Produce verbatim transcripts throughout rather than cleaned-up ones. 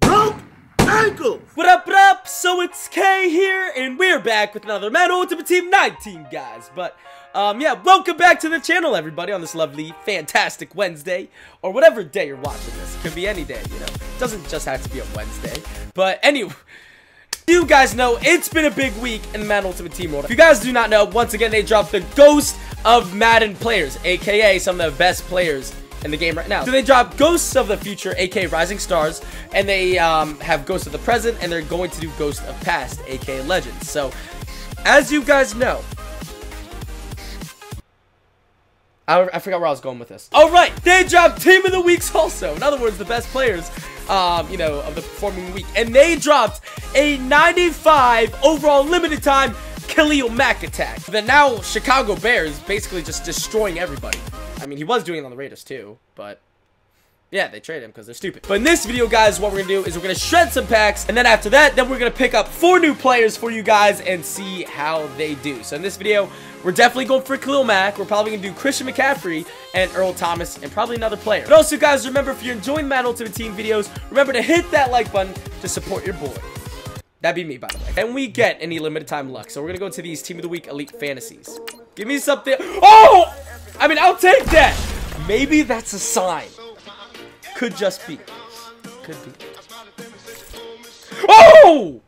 Broke ankle! What up, what up? So it's K here, and we're back with another Madden Ultimate Team nineteen, guys. But, um, yeah, welcome back to the channel, everybody, on this lovely, fantastic Wednesday, or whatever day you're watching this. It could be any day, you know. It doesn't just have to be a Wednesday. But, anyway. You guys know it's been a big week in the Madden Ultimate Team world. If you guys do not know, once again they dropped the Ghost of Madden players, aka some of the best players in the game right now. So they dropped Ghosts of the Future, aka Rising Stars, and they um, have Ghosts of the Present, and they're going to do Ghosts of Past, aka Legends. So, as you guys know, I, I forgot where I was going with this. All right, they dropped Team of the Weeks also. In other words, the best players. Um, you know, of the performing week, and they dropped a ninety-five overall limited time Khalil Mack attack. The now Chicago Bears basically just destroying everybody. I mean, he was doing it on the Raiders too, but yeah, they traded him because they're stupid. But in this video, guys, what we're gonna do is we're gonna shred some packs, and then after that, then we're gonna pick up four new players for you guys and see how they do. So in this video, we're definitely going for Khalil Mack. We're probably going to do Christian McCaffrey and Earl Thomas and probably another player. But also, guys, remember, if you're enjoying Madden Ultimate Team videos, remember to hit that like button to support your boy. That'd be me, by the way. And we get any limited time luck. So we're going to go into these Team of the Week Elite Fantasies. Give me something. Oh! I mean, I'll take that. Maybe that's a sign. Could just be. Could be. Oh!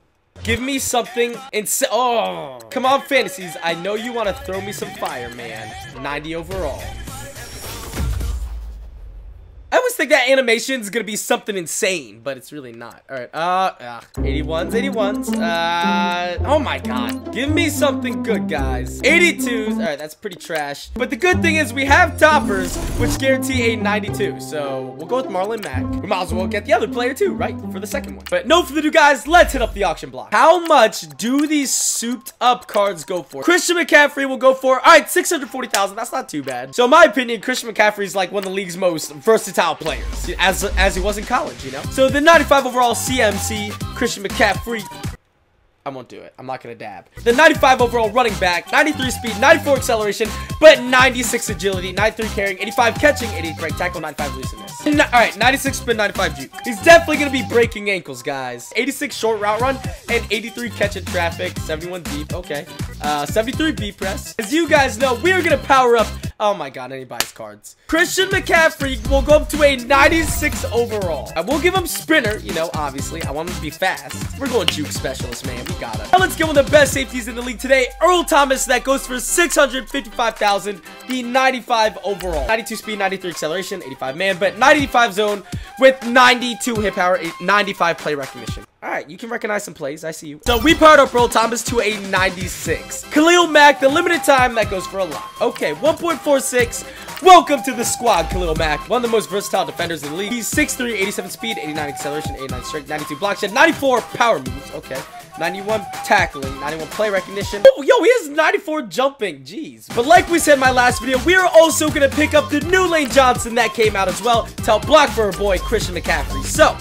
Give me something insane. Oh, come on, fantasies. I know you want to throw me some fire, man. ninety overall. I always think that animation is going to be something insane, but it's really not. All right. Uh, ugh. eighty-ones, eighty-ones. Uh, oh, my God. Give me something good, guys. eighty-twos. All right, that's pretty trash. But the good thing is we have toppers, which guarantee a ninety-two. So we'll go with Marlon Mack. We might as well get the other player, too, right? For the second one. But no further ado, guys. Let's hit up the auction block. How much do these souped-up cards go for? Christian McCaffrey will go for, all right, six hundred forty thousand. That's not too bad. So, in my opinion, Christian McCaffrey is, like, one of the league's most versatile players, as as he was in college, you know. So the ninety-five overall C M C Christian McCaffrey. I won't do it. I'm not gonna dab. The ninety-five overall running back, ninety-three speed, ninety-four acceleration, but ninety-six agility, ninety-three carrying, eighty-five catching, eighty-eight break tackle, ninety-five looseness. No, all right, ninety-six spin, ninety-five juke. He's definitely gonna be breaking ankles, guys. eighty-six short route run and eighty-three catch in traffic, seventy-one deep. Okay, uh, seventy-three beat press. As you guys know, we are gonna power up. Oh my God, anybody's cards. Christian McCaffrey will go up to a ninety-six overall. I will give him sprinter, you know, obviously. I want him to be fast. We're going juke specialist, man. We got him. Now let's get one of the best safeties in the league today. Earl Thomas, that goes for six hundred fifty-five thousand. The ninety-five overall. ninety-two speed, ninety-three acceleration, eighty-five man, but ninety-five zone with ninety-two hit power, ninety-five play recognition. All right, you can recognize some plays. I see you. So we powered up Earl Thomas to a ninety-six. Khalil Mack, the limited time, that goes for a lot. Okay, one point four six. Welcome to the squad, Khalil Mack. One of the most versatile defenders in the league. He's six three, eighty-seven speed, eighty-nine acceleration, eighty-nine strength, ninety-two block shed, ninety-four power moves. Okay. ninety-one tackling, ninety-one play recognition. Oh, yo, he has ninety-four jumping. Jeez. But like we said in my last video, we are also going to pick up the new Lane Johnson that came out as well to help block for our boy, Christian McCaffrey. So,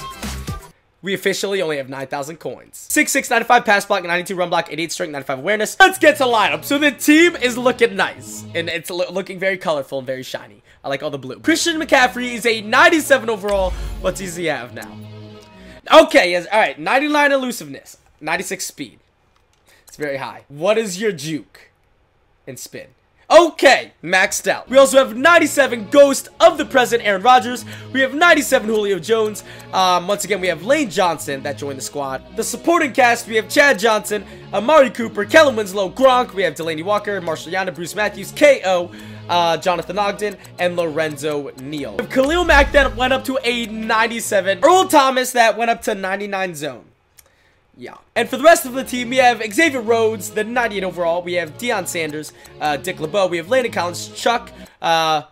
we officially only have nine thousand coins. six six, ninety-five pass block, ninety-two run block, eighty-eight strength, ninety-five awareness. Let's get to lineup. So, the team is looking nice, and it's lo looking very colorful and very shiny. I like all the blue. Christian McCaffrey is a ninety-seven overall. What does he have now? Okay, yes. All right, ninety-nine elusiveness. ninety-six speed. It's very high. What is your juke and spin? Okay, maxed out. We also have ninety-seven Ghost of the Present Aaron Rodgers. We have ninety-seven Julio Jones. Um, once again, we have Lane Johnson that joined the squad. The supporting cast, we have Chad Johnson, Amari Cooper, Kellen Winslow, Gronk. We have Delanie Walker, Marshall Yanda, Bruce Matthews, K O, uh, Jonathan Ogden, and Lorenzo Neal. Khalil Mack that went up to a ninety-seven. Earl Thomas that went up to ninety-nine zone. Yeah. And for the rest of the team, we have Xavier Rhodes, the ninety-eight overall. We have Deion Sanders, uh, Dick LeBeau. We have Landon Collins, Chuck uh,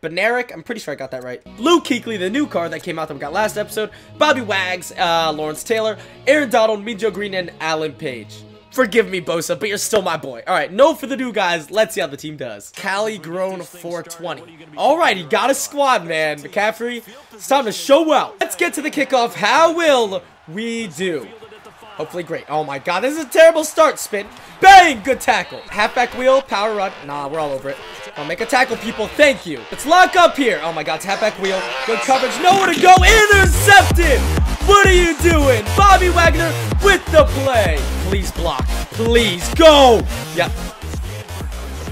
Benarik. I'm pretty sure I got that right. Luke Kuechly, the new card that came out that we got last episode. Bobby Wags, uh, Lawrence Taylor, Aaron Donald, Mijo Green, and Alan Page. Forgive me, Bosa, but you're still my boy. All right, no further ado, guys. Let's see how the team does. Cali Grown four twenty. All right, he got a squad, man. McCaffrey, it's time to show out. Let's get to the kickoff. How will we do? Hopefully great. Oh my god, this is a terrible start. Spin. Bang! Good tackle. Halfback wheel, power run. Nah, we're all over it. I'll make a tackle, people. Thank you. Let's lock up here. Oh my god, it's halfback wheel. Good coverage. Nowhere to go. Intercepted! What are you doing? Bobby Wagner with the play. Please block. Please go. Yep.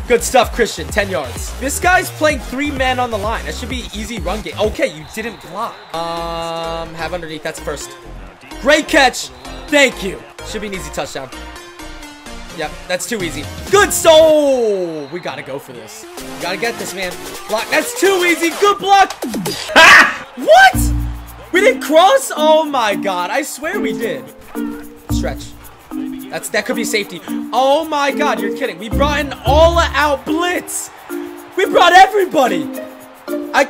Good stuff, Christian. ten yards. This guy's playing three man on the line. That should be easy run game. Okay, you didn't block. Um, have underneath. That's first. Great catch. Thank you. Should be an easy touchdown. Yep, that's too easy. Good soul. We gotta go for this. We gotta get this, man. Block. That's too easy. Good block. Ha! What? We didn't cross? Oh my god. I swear we did. Stretch. That's that could be safety. Oh my god, you're kidding. We brought an all-out blitz. We brought everybody. I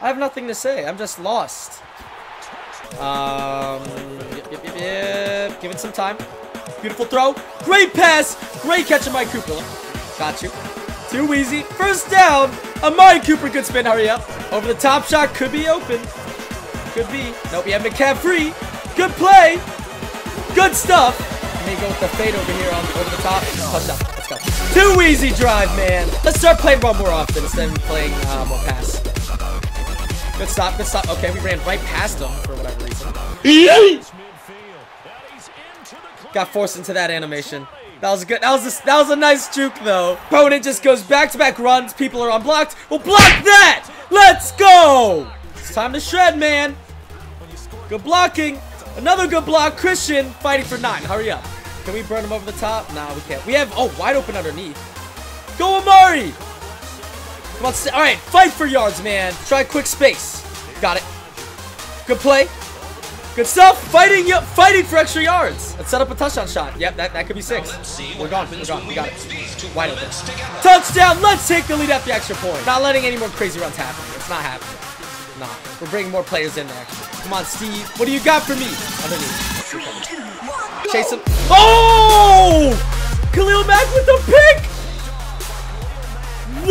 I have nothing to say. I'm just lost. Um yep, yep, yep, yep. Give it some time. Beautiful throw. Great pass. Great catch, Amari Cooper. Got you. Too easy. First down. Amari Cooper, good spin. Hurry up. Over the top shot. Could be open. Could be. Nope, we have McCaffrey. Good play. Good stuff. Let me go with the fade over here on over the top. Touchdown. Let's go. Too easy drive, man. Let's start playing run more often instead of playing uh, more pass. Good stop. Good stop. Okay, we ran right past him for whatever reason. Got forced into that animation. That was good. That was a, that was a nice juke though. Opponent just goes back-to-back runs. People are unblocked. We'll block that. Let's go. It's time to shred, man. Good blocking. Another good block. Christian fighting for nine. Hurry up. Can we burn him over the top? Nah, we can't. We have oh wide open underneath. Go Amari. Come on. All right, fight for yards, man. Try quick space. Got it. Good play. Good stuff! Fighting yep, fighting for extra yards! Let's set up a touchdown shot. Yep, that, that could be six. We're gone, we're gone, we got it. Wide open. Touchdown! Let's take the lead at the extra point. Not letting any more crazy runs happen. It's not happening. Nah, we're bringing more players in there. Come on, Steve. What do you got for me? Underneath. Chase him. Oh! Khalil Mack with the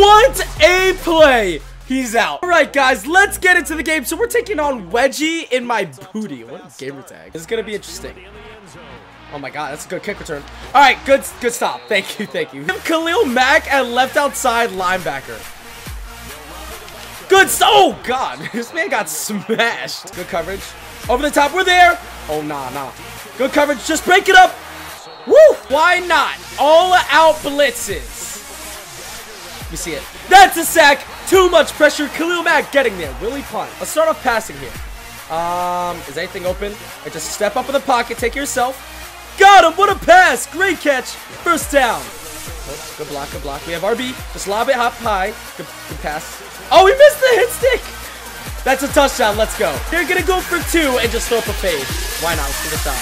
pick! What a play! He's out. All right, guys, let's get into the game. So we're taking on Wedgie in my booty. What a gamer tag. This is going to be interesting. Oh, my God. That's a good kick return. All right, good good stop. Thank you. Thank you. Khalil Mack at left outside linebacker. Good. Oh, God. This man got smashed. Good coverage. Over the top. We're there. Oh, nah, nah. Good coverage. Just break it up. Woo. Why not? All out blitzes. You see it. That's a sack. Too much pressure. Khalil Mack getting there. Will he punt? Let's start off passing here. Um, is anything open? Or just step up in the pocket. Take it yourself. Got him. What a pass. Great catch. First down. Oh, good block. Good block. We have R B. Just lob it. Hop high. Good, good pass. Oh, we missed the hit stick. That's a touchdown. Let's go. They're going to go for two and just throw up a fade. Why not? Let's do this out.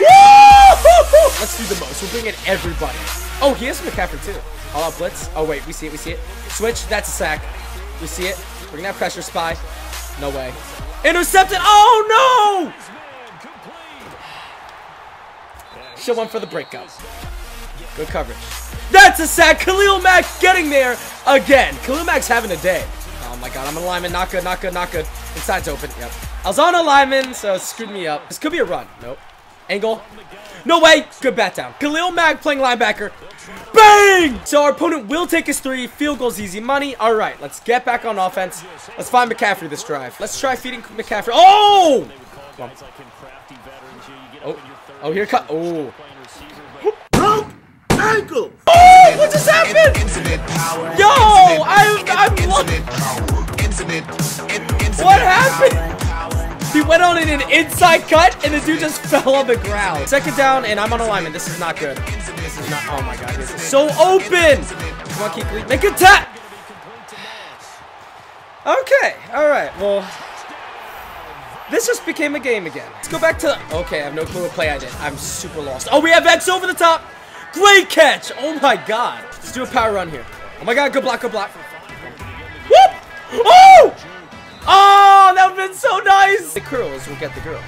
Woo! Let's do the most. We'll bring in everybody. Oh, he has McCaffrey too. All out blitz. Oh, wait. We see it. We see it. Switch. That's a sack. We see it. We're going to have pressure. Spy. No way. Intercepted. Oh, no. Show one for the breakup. Good coverage. That's a sack. Khalil Mack getting there again. Khalil Mack's having a day. Oh, my God. I'm an alignment. Not good. Not good. Not good. Inside's open. Yep. I was on alignment, so it screwed me up. This could be a run. Nope. Angle. No way. Good bat down. Khalil Mack playing linebacker. Bang! So our opponent will take his three. Field goal's easy money. All right, let's get back on offense. Let's find McCaffrey this drive. Let's try feeding McCaffrey. Oh! Come on. Oh, oh here cut. Oh. Ankle. Oh, what just happened? Yo, I'm, I'm what happened? He went on in an inside cut, and the dude just fell on the ground. Second down, and I'm on alignment. This is not good. This is not, oh my god, this is so open! Come on, Kuechly, make a tap! Okay, alright, well, this just became a game again. Let's go back to, okay, I have no clue what play I did. I'm super lost. Oh, we have X over the top! Great catch! Oh my god. Let's do a power run here. Oh my god, good block, good block. Whoop! Oh! Oh, that would've been so nice! The curls will get the girls.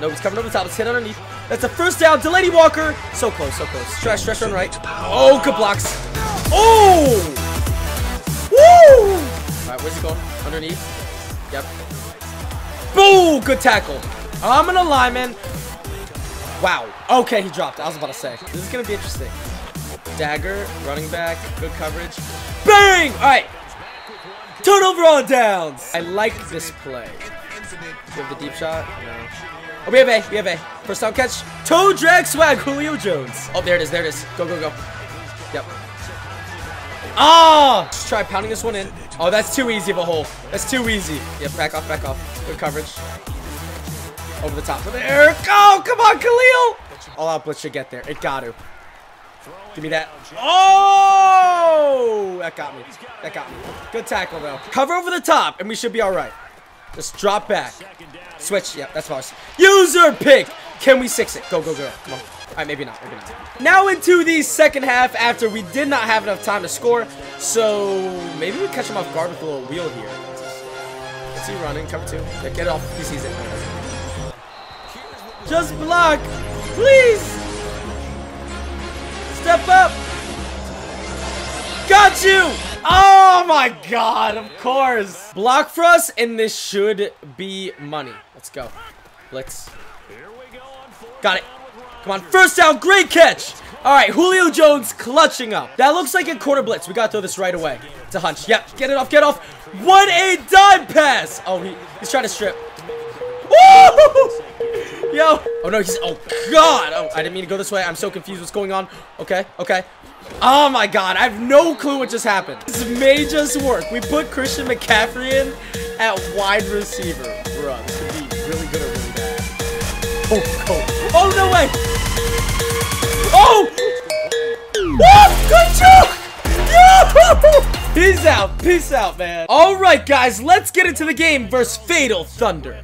No, it's coming over the top. Let's hit underneath. That's a first down. Delanie Walker. So close, so close. Stretch, stretch on right. Oh, good blocks. Oh! Woo! All right, where's he going? Underneath. Yep. Boom! Good tackle. I'm an lineman. Wow. Okay, he dropped. I was about to say. This is going to be interesting. Dagger, running back, good coverage. Bang! All right. Turnover on downs. I like this play. Do we have the deep shot? No. Oh, we have A. We have A. First down catch. Toe drag swag, Julio Jones. Oh, there it is. There it is. Go, go, go. Yep. Ah! Just try pounding this one in. Oh, that's too easy of a hole. That's too easy. Yeah, back off, back off. Good coverage. Over the top. There. Oh, come on, Khalil! All out blitz should get there. It got to. Give me that. Oh! That got me. That got me. Good tackle, though. Cover over the top, and we should be all right. Just drop back. Switch. Yep, that's ours. User pick. Can we six it? Go, go, go. Come on. All right, maybe not. Maybe not. Now into the second half after we did not have enough time to score. So maybe we catch him off guard with a little wheel here. Is he running? Cover two. Yeah, get it off. He sees it. Just block. Please. Step up. Got you. Oh my god, of course. Block for us, and this should be money. Let's go. Blitz. Got it. Come on, first down, great catch. All right, Julio Jones clutching up. That looks like a quarter blitz. We got to throw this right away. It's a hunch. Yep, get it off, get off. What a dive pass. Oh, he, he's trying to strip. Woo! Yo. Oh, no, he's, oh, God. Oh, I didn't mean to go this way. I'm so confused what's going on. Okay, okay. Oh, my God. I have no clue what just happened. This may just work. We put Christian McCaffrey in at wide receiver. Bro, this could be really good or really bad. Oh, oh. Oh, no way. Oh! Oh, good job! Yo! Peace out. Peace out, man. All right, guys. Let's get into the game versus Fatal Thunder.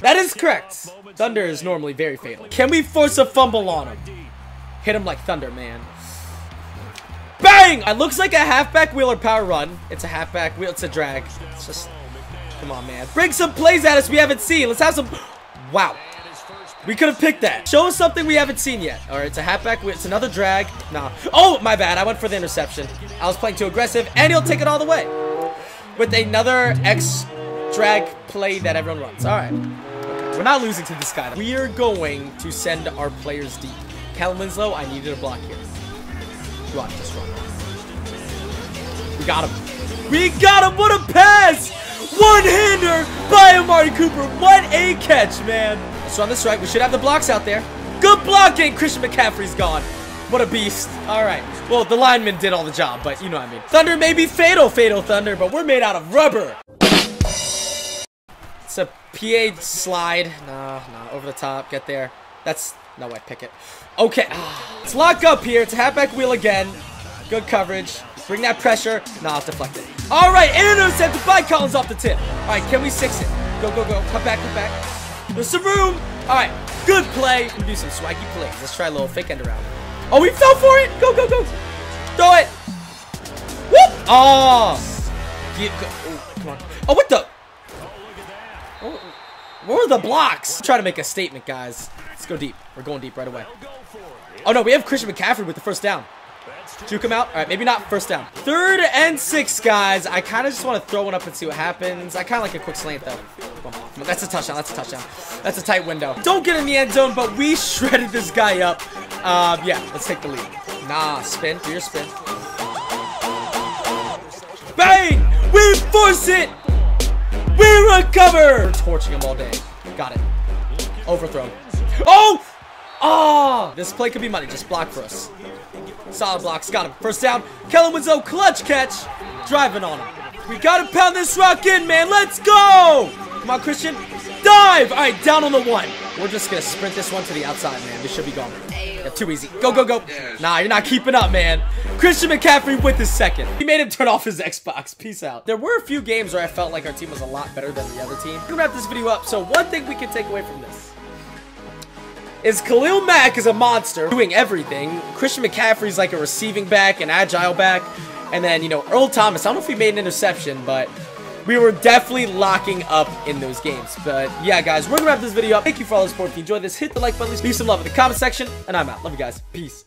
That is correct. Thunder is normally very fatal. Can we force a fumble on him? Hit him like thunder, man. Bang! It looks like a halfback wheeler power run. It's a halfback wheel. It's a drag. It's just... Come on, man. Bring some plays at us we haven't seen. Let's have some... Wow. We could have picked that. Show us something we haven't seen yet. All right, it's a halfback. It's another drag. Nah. Oh, my bad. I went for the interception. I was playing too aggressive, and he'll take it all the way. With another X-drag play that everyone runs. All right. Okay. We're not losing to this guy. We are going to send our players deep. Kellen Winslow, I needed a block here. Run, just run. We got him. We got him. What a pass! One-hander by Amari Cooper. What a catch, man. Let's run this right. We should have the blocks out there. Good blocking. Christian McCaffrey's gone. What a beast. All right. Well, the lineman did all the job, but you know what I mean. Thunder may be fatal, fatal thunder, but we're made out of rubber. It's a P A slide. Nah, nah. Over the top. Get there. That's... No way. Pick it. Okay. Let's lock up here. It's a halfback wheel again. Good coverage. Bring that pressure. Nah, I'll deflect it. All right. Intercepted by Collins off the tip. All right. Can we six it? Go, go, go. Cut back, cut back. There's some room. All right. Good play. We do some swaggy plays. Let's try a little fake end around. Oh, we fell for it. Go, go, go. Throw it. Whoop. Oh. Get, go. Oh, come on. Oh, what the? Oh. Where were the blocks? I'm trying to make a statement, guys. Let's go deep. We're going deep right away. Oh, no. We have Christian McCaffrey with the first down. Juke him out. All right. Maybe not first down. Third and six, guys. I kind of just want to throw one up and see what happens. I kind of like a quick slant, though. That's a touchdown. That's a touchdown. That's a tight window. Don't get in the end zone, but we shredded this guy up. Um, yeah. Let's take the lead. Nah. Spin. Do your spin. Bang! We force it! We recover! We're torching him all day. Got it. Overthrown. Oh! Ah! Oh! This play could be money. Just block for us. Solid blocks. Got him. First down. Kellen Winslow clutch catch. Driving on him. We gotta pound this rock in, man. Let's go! Come on, Christian. Dive! All right, down on the one. We're just gonna sprint this one to the outside, man. This should be gone. Yeah, too easy. Go, go, go. Nah, you're not keeping up, man. Christian McCaffrey with his second. He made him turn off his Xbox. Peace out. There were a few games where I felt like our team was a lot better than the other team. We're gonna wrap this video up. So one thing we can take away from this is Khalil Mack is a monster doing everything. Christian McCaffrey's like a receiving back, an agile back. And then, you know, Earl Thomas. I don't know if he made an interception, but... we were definitely locking up in those games. But yeah, guys, we're gonna wrap this video up. Thank you for all the support. If you enjoyed this, hit the like button, leave some love in the comment section, and I'm out. Love you guys. Peace.